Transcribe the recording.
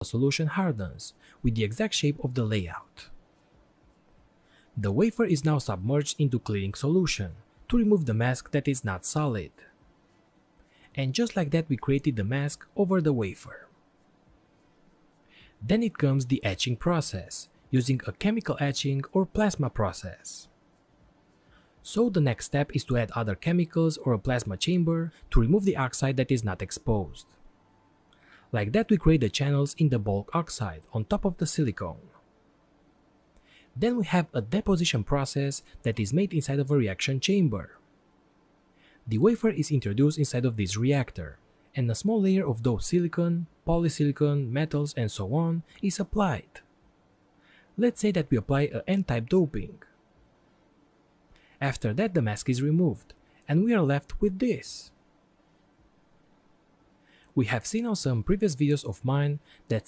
The solution hardens with the exact shape of the layout. The wafer is now submerged into clearing solution to remove the mask that is not solid. And just like that, we created the mask over the wafer. Then it comes the etching process, using a chemical etching or plasma process. So the next step is to add other chemicals or a plasma chamber to remove the oxide that is not exposed. Like that, we create the channels in the bulk oxide on top of the silicone. Then we have a deposition process that is made inside of a reaction chamber. The wafer is introduced inside of this reactor, and a small layer of doped silicon, polysilicon, metals and so on is applied. Let's say that we apply a N-type doping. After that, the mask is removed, and we are left with this. We have seen on some previous videos of mine that